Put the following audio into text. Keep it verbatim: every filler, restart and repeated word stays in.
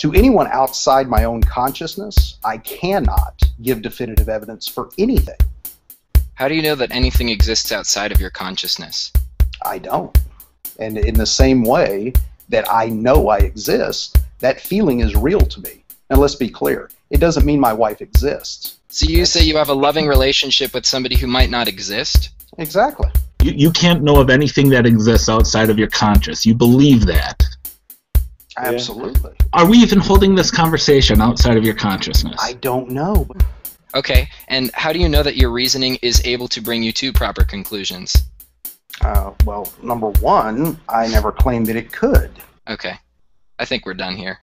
To anyone outside my own consciousness, I cannot give definitive evidence for anything. How do you know that anything exists outside of your consciousness? I don't. And in the same way that I know I exist, that feeling is real to me. And let's be clear, it doesn't mean my wife exists. So you say you have a loving relationship with somebody who might not exist? Exactly. You, you can't know of anything that exists outside of your conscious. You believe that. Absolutely. Are we even holding this conversation outside of your consciousness? I don't know. Okay, and how do you know that your reasoning is able to bring you to proper conclusions? Uh, well, number one, I never claimed that it could. Okay, I think we're done here.